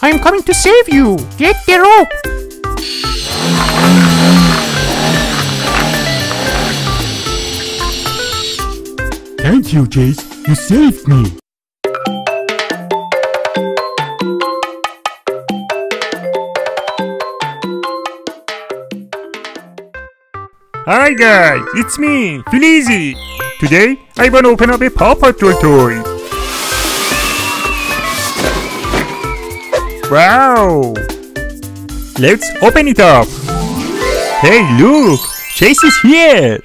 I am coming to save you! Get the rope! Thank you, Chase. You saved me. Hi guys, it's me, Felizzi. Today, I wanna open up a Paw Patrol toy. Wow! Let's open it up. Hey, look! Chase is here!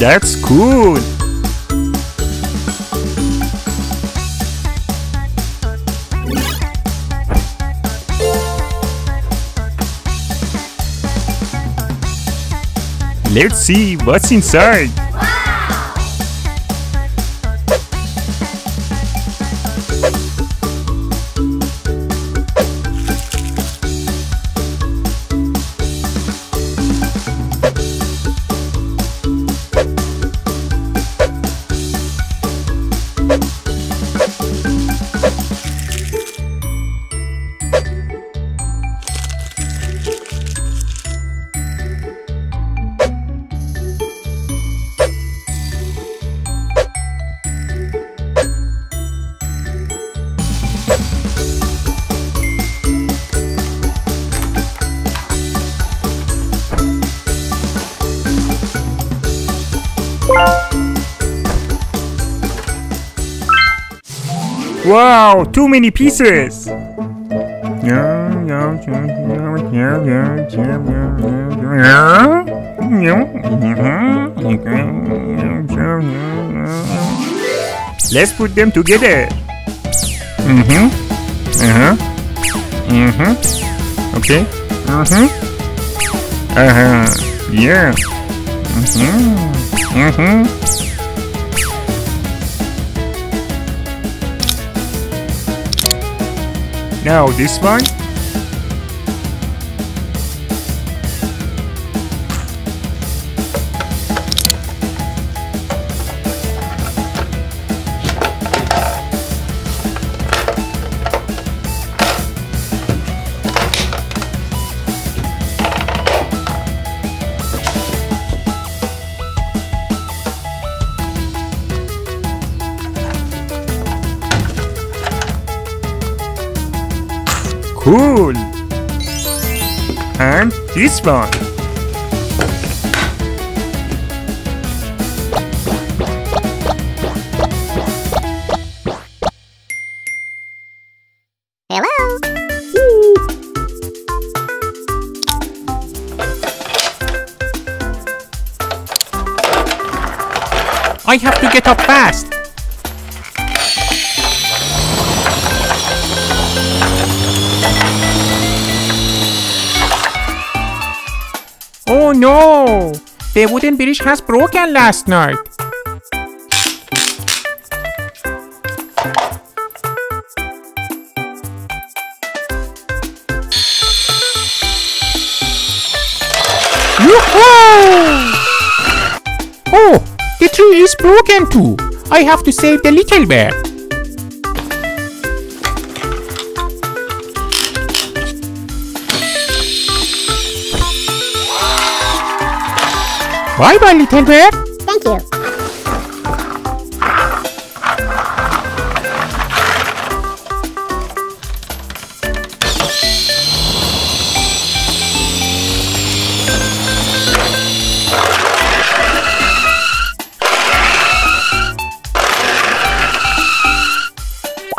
That's cool! Let's see what's inside! Wow. Wow, too many pieces! Let's put them together. Okay. Yeah. Now this one. Cool! And this one! Hello! I have to get up fast! Oh no! The wooden bridge has broken last night! Yoo-hoo! Oh! The tree is broken too! I have to save the little bear! Bye bye, little bear. Thank you.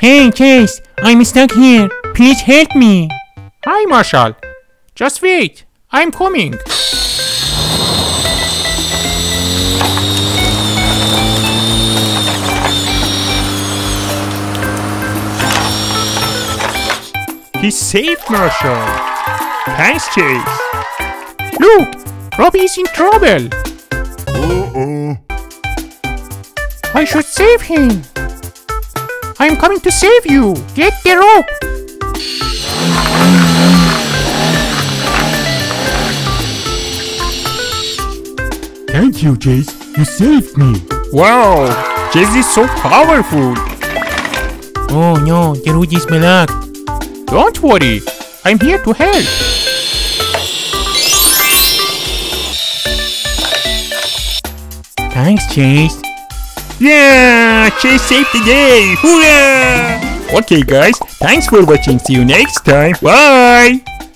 Hey, Chase, I'm stuck here. Please help me. Hi, Marshall. Just wait. I'm coming. He saved Marshall! Thanks, Chase! Look! Robbie is in trouble! Uh-oh! I should save him! I am coming to save you! Get the rope! Thank you, Chase! You saved me! Wow, Chase is so powerful. Oh no, the road is blocked. Don't worry, I'm here to help. Thanks, Chase. Yeah, Chase saved the day. Hooray! Okay guys, thanks for watching. See you next time. Bye.